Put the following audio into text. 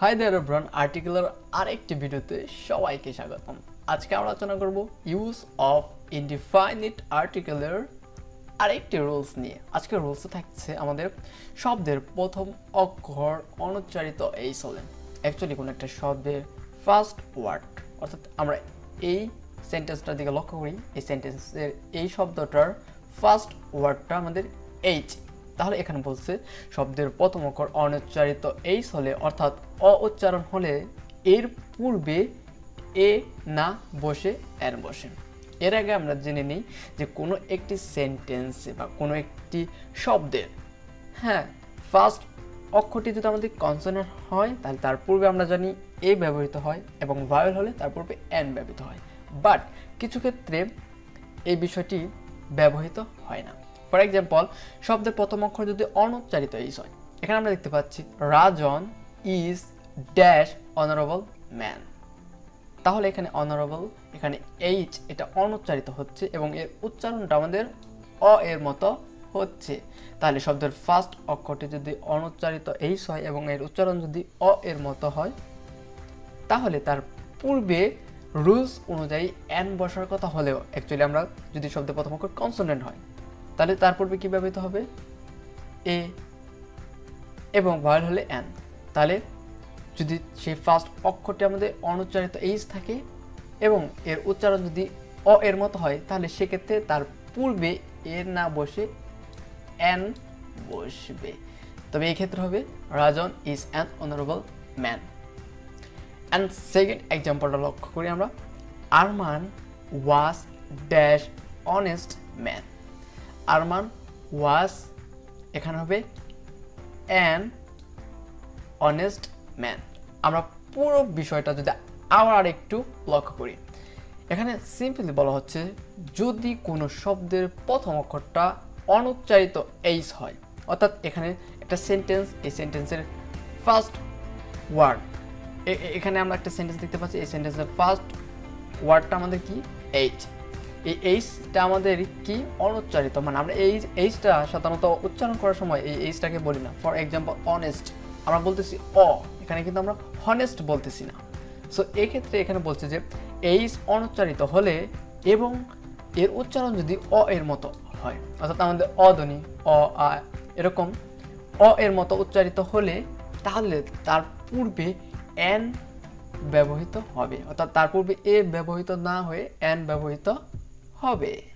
Hi there everyone, Articular আরেকটি ভিডিওতে সবাইকে স্বাগতম। আজকে আমরা আলোচনা করব ইউজ অফ ইনডিফাইনিট আর্টিকুলার আরেকটি রুলস নিয়ে। আজকের রুলস থাকছে আমাদের শব্দের প্রথম অক্ষর অনুচ্চারিত এই সলেন। অ্যাকচুয়ালি কোন একটা শব্দের ফার্স্ট ওয়ার্ড, অর্থাৎ আমরা এই সেন্টেন্সটার দিকে লক্ষ্য করি, এই সেন্টেন্সের এই শব্দটার ফার্স্ট ওয়ার্ডটা আমাদের এইচ। তাহলে এখানে বলছে শব্দের প্রথম অক্ষর অনুচ্চারিত এইচ হলে, অর্থাৎ অ উচ্চারণ হলে এর পূর্বে এ না বসে এর বসে। এর আগে আমরা জেনে নিই যে কোনো একটি সেন্টেন্সে বা কোনো একটি শব্দের ফার্স্ট অক্ষরটি যদি আমাদের কনসোনেন্ট হয় তাহলে তার পূর্বে আমরা জানি এ ব্যবহৃত হয়, এবং ভাওয়েল হলে তার পূর্বে এন ব্যবহৃত হয়। বাট কিছু ক্ষেত্রে এই বিষয়টি ব্যবহৃত হয় না। ফর এক্সাম্পল, শব্দের প্রথম অক্ষর যদি অনুচ্চারিত ইজ হয়, এখানে আমরা দেখতে পাচ্ছি Rajan is dash honourable man. তাহলে এখানে অনারেবল, এখানে এইচ, এটা অনুচ্চারিত হচ্ছে এবং এর উচ্চারণটা আমাদের অ এর মতো হচ্ছে। তাহলে শব্দের ফার্স্ট অক্ষরটি যদি অনুচ্চারিত এইচ হয় এবং এর উচ্চারণ যদি অ এর মতো হয়, তাহলে তার পূর্বে রুলস অনুযায়ী এন বসার কথা হলেও, অ্যাকচুয়ালি আমরা যদি শব্দের প্রথম অক্ষর কনসোনেন্ট হয় তাহলে তার পূর্বে কী ব্যবহৃত হবে, এ, এবং ভাওয়েল হলে এন। তাহলে যদি সেই ফার্স্ট অক্ষরটি আমাদের অনুচ্চারিত এইচ থাকে এবং এর উচ্চারণ যদি অ এর মতো হয়, তাহলে সেক্ষেত্রে তার পূর্বে এর না বসে এন বসবে। তবে এই ক্ষেত্রে হবে Rajan is an honourable man. And second এক্সাম্পলটা লক্ষ্য করি আমরা, Arman was dash honest man. Arman was, এখানে হবে অ্যান অনেস্ট ম্যান। আমরা পুরো বিষয়টা যদি আবার একটু লক্ষ্য করি, এখানে সিম্পলি বলা হচ্ছে যদি কোনো শব্দের প্রথম অক্ষরটা অনুচ্চারিত এইচ হয়, অর্থাৎ এখানে একটা সেন্টেন্স, এই সেন্টেন্সের ফার্স্ট ওয়ার্ড, এখানে আমরা একটা সেন্টেন্স দেখতে পাচ্ছি, এই সেন্টেন্সের ফার্স্ট ওয়ার্ডটা আমাদের কি এইচ। এই এইচটা আমাদের কি অনুচ্চারিত, মানে আমরা এই এইচটা সাধারণত উচ্চারণ করার সময় এই এইচটাকে বলি না। ফর এক্সাম্পল, অনেস্ট, আমরা বলতেছি অ, এখানে কিন্তু আমরা হনেস্ট বলতেছি না। সো এক্ষেত্রে এখানে বলছে যে এইচ অনুচ্চারিত হলে এবং এর উচ্চারণ যদি অ এর মতো হয়, অর্থাৎ আমাদের অ ধ্বনি, অ আ, এরকম অ এর মতো উচ্চারিত হলে তাহলে তার পূর্বে এন ব্যবহৃত হবে, অর্থাৎ তার পূর্বে এ ব্যবহৃত না হয়ে এন ব্যবহৃত হবে।